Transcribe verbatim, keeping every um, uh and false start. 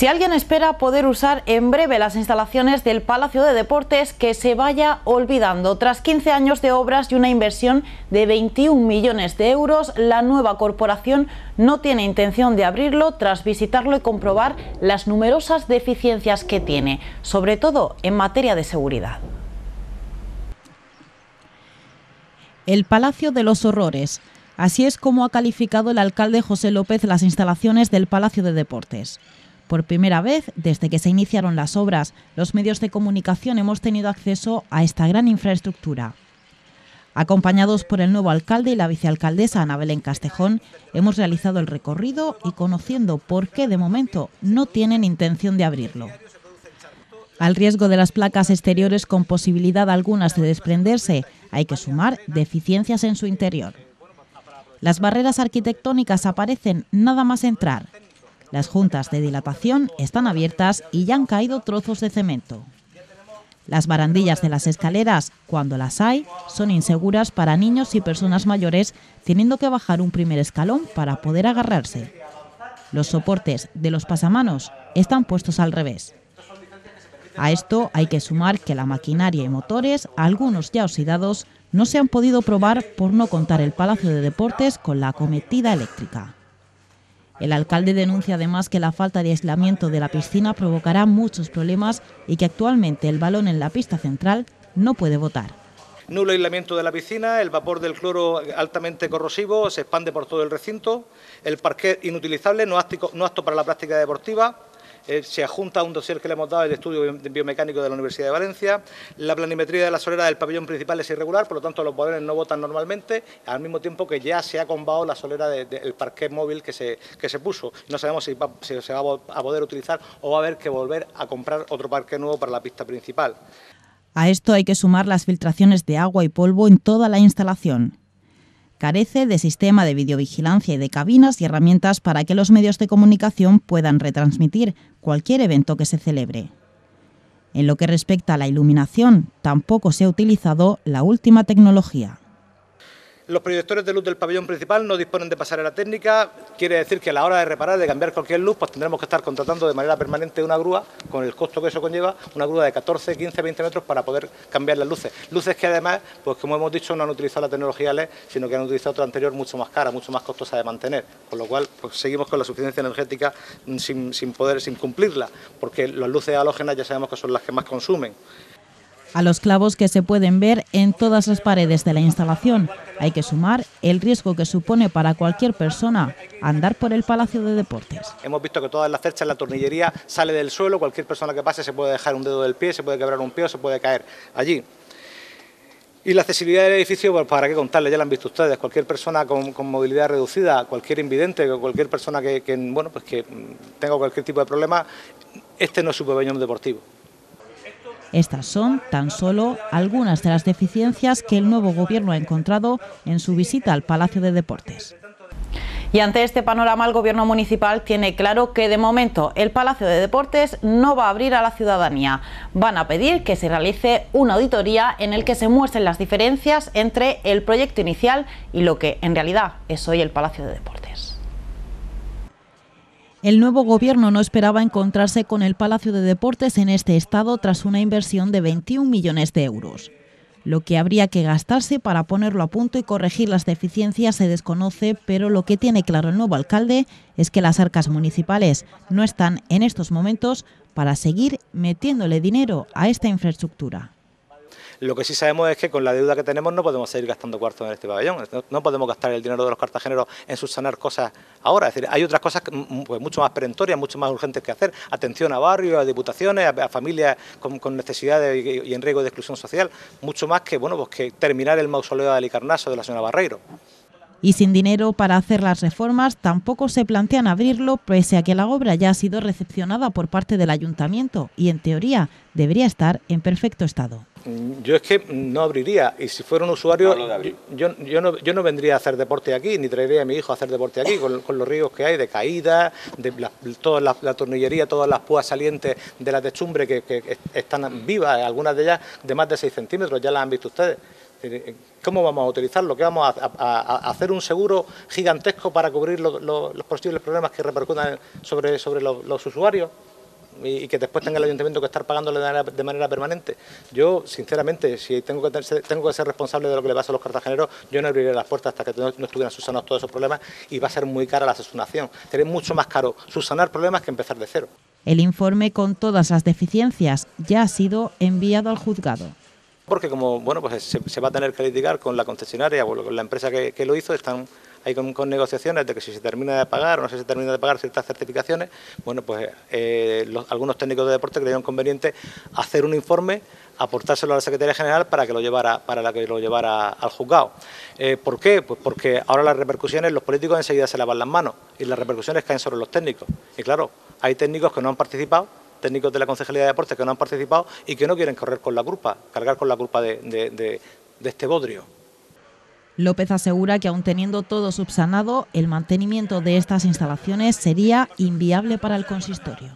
Si alguien espera poder usar en breve las instalaciones del Palacio de Deportes, que se vaya olvidando. Tras quince años de obras y una inversión de veintiún millones de euros, la nueva corporación no tiene intención de abrirlo tras visitarlo y comprobar las numerosas deficiencias que tiene, sobre todo en materia de seguridad. El Palacio de los Horrores. Así es como ha calificado el alcalde José López las instalaciones del Palacio de Deportes. Por primera vez, desde que se iniciaron las obras, los medios de comunicación hemos tenido acceso a esta gran infraestructura. Acompañados por el nuevo alcalde y la vicealcaldesa Ana Belén Castejón, hemos realizado el recorrido y conociendo por qué de momento no tienen intención de abrirlo. Al riesgo de las placas exteriores con posibilidad algunas de desprenderse, hay que sumar deficiencias en su interior. Las barreras arquitectónicas aparecen nada más entrar. Las juntas de dilatación están abiertas y ya han caído trozos de cemento. Las barandillas de las escaleras, cuando las hay, son inseguras para niños y personas mayores, teniendo que bajar un primer escalón para poder agarrarse. Los soportes de los pasamanos están puestos al revés. A esto hay que sumar que la maquinaria y motores, algunos ya oxidados, no se han podido probar por no contar el Palacio de Deportes con la acometida eléctrica. El alcalde denuncia además que la falta de aislamiento de la piscina provocará muchos problemas y que actualmente el balón en la pista central no puede botar. Nulo aislamiento de la piscina, el vapor del cloro altamente corrosivo se expande por todo el recinto, el parquet inutilizable, no apto, no apto para la práctica deportiva. Eh, se adjunta un dossier que le hemos dado del estudio biomecánico de la Universidad de Valencia. La planimetría de la solera del pabellón principal es irregular, por lo tanto los balones no botan normalmente, al mismo tiempo que ya se ha combado la solera del de, de, parquet móvil que se, que se puso. No sabemos si, va, si se va a poder utilizar o va a haber que volver a comprar otro parquet nuevo para la pista principal. A esto hay que sumar las filtraciones de agua y polvo en toda la instalación. Carece de sistema de videovigilancia y de cabinas y herramientas para que los medios de comunicación puedan retransmitir cualquier evento que se celebre. En lo que respecta a la iluminación, tampoco se ha utilizado la última tecnología. Los proyectores de luz del pabellón principal no disponen de pasarela técnica, quiere decir que a la hora de reparar, de cambiar cualquier luz, pues tendremos que estar contratando de manera permanente una grúa, con el costo que eso conlleva, una grúa de catorce, quince, veinte metros para poder cambiar las luces. Luces que además, pues como hemos dicho, no han utilizado la tecnología L E D, sino que han utilizado otra anterior mucho más cara, mucho más costosa de mantener, con lo cual pues seguimos con la suficiencia energética sin, sin poder, sin cumplirla, porque las luces halógenas ya sabemos que son las que más consumen. A los clavos que se pueden ver en todas las paredes de la instalación hay que sumar el riesgo que supone para cualquier persona andar por el Palacio de Deportes. Hemos visto que todas las cerchas, la tornillería sale del suelo, cualquier persona que pase se puede dejar un dedo del pie, se puede quebrar un pie o se puede caer allí. Y la accesibilidad del edificio, pues para qué contarle, ya la han visto ustedes, cualquier persona con, con movilidad reducida, cualquier invidente, cualquier persona que, que, bueno, pues que tenga cualquier tipo de problema, este no es su pabellón deportivo. Estas son tan solo algunas de las deficiencias que el nuevo gobierno ha encontrado en su visita al Palacio de Deportes. Y ante este panorama, el gobierno municipal tiene claro que de momento el Palacio de Deportes no va a abrir a la ciudadanía. Van a pedir que se realice una auditoría en el que se muestren las diferencias entre el proyecto inicial y lo que en realidad es hoy el Palacio de Deportes. El nuevo gobierno no esperaba encontrarse con el Palacio de Deportes en este estado tras una inversión de veintiún millones de euros. Lo que habría que gastarse para ponerlo a punto y corregir las deficiencias se desconoce, pero lo que tiene claro el nuevo alcalde es que las arcas municipales no están en estos momentos para seguir metiéndole dinero a esta infraestructura. Lo que sí sabemos es que con la deuda que tenemos no podemos seguir gastando cuartos en este pabellón, no podemos gastar el dinero de los cartageneros en subsanar cosas ahora, es decir, hay otras cosas pues, mucho más perentorias, mucho más urgentes que hacer, atención a barrios, a diputaciones, a, a familias con, con necesidades y, y en riesgo de exclusión social, mucho más que, bueno, pues, que terminar el mausoleo de Alicarnaso de la señora Barreiro. Y sin dinero para hacer las reformas tampoco se plantean abrirlo, pese a que la obra ya ha sido recepcionada por parte del ayuntamiento y en teoría debería estar en perfecto estado. Yo es que no abriría, y si fuera un usuario, yo, yo, no, yo no vendría a hacer deporte aquí, ni traería a mi hijo a hacer deporte aquí, con, con los riesgos que hay de caídas, de la, toda la, la tornillería, todas las púas salientes de la techumbre que, que están vivas, algunas de ellas de más de seis centímetros, ya las han visto ustedes. ¿Cómo vamos a utilizarlo? ¿Qué vamos a, a, a hacer un seguro gigantesco para cubrir lo, lo, los posibles problemas que repercutan sobre, sobre los, los usuarios? y que después tenga el ayuntamiento que estar pagándole de manera, de manera permanente. Yo, sinceramente, si tengo que, tener, tengo que ser responsable de lo que le pasa a los cartageneros, yo no abriré las puertas hasta que no, no estuvieran subsanados todos esos problemas, y va a ser muy cara la subsanación. Sería mucho más caro subsanar problemas que empezar de cero. El informe con todas las deficiencias ya ha sido enviado al juzgado. Porque como bueno, pues se, se va a tener que litigar con la concesionaria o con la empresa que, que lo hizo, están ahí con, con negociaciones de que si se termina de pagar o no se termina de pagar ciertas certificaciones. Bueno, pues eh, los, algunos técnicos de deporte creyeron conveniente hacer un informe, aportárselo a la Secretaría General para que lo llevara, para la que lo llevara al juzgado. Eh, ¿Por qué? Pues porque ahora las repercusiones, los políticos enseguida se lavan las manos y las repercusiones caen sobre los técnicos. Y claro, hay técnicos que no han participado, técnicos de la Concejalía de Deportes que no han participado y que no quieren correr con la culpa, cargar con la culpa de, de, de, de este bodrio. López asegura que aun teniendo todo subsanado, el mantenimiento de estas instalaciones sería inviable para el consistorio.